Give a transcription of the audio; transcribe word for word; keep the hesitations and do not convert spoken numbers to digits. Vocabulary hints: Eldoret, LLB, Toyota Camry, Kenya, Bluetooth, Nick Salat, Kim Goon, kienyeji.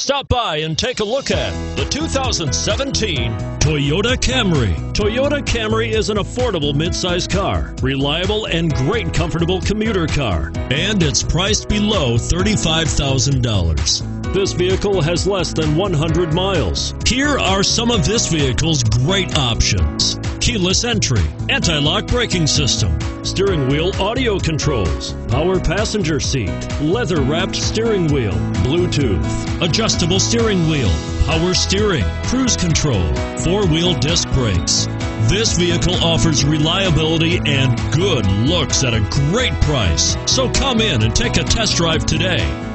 Stop by and take a look at the two thousand seventeen Toyota Camry. Toyota Camry is an affordable midsize car, reliable and great comfortable commuter car, and it's priced below thirty-five thousand dollars. This vehicle has less than one hundred miles. Here are some of this vehicle's great options: keyless entry, anti-lock braking system, steering wheel audio controls, power passenger seat, leather-wrapped steering wheel, Bluetooth, adjustable steering wheel, power steering, cruise control, four-wheel disc brakes. This vehicle offers reliability and good looks at a great price. So come in and take a test drive today.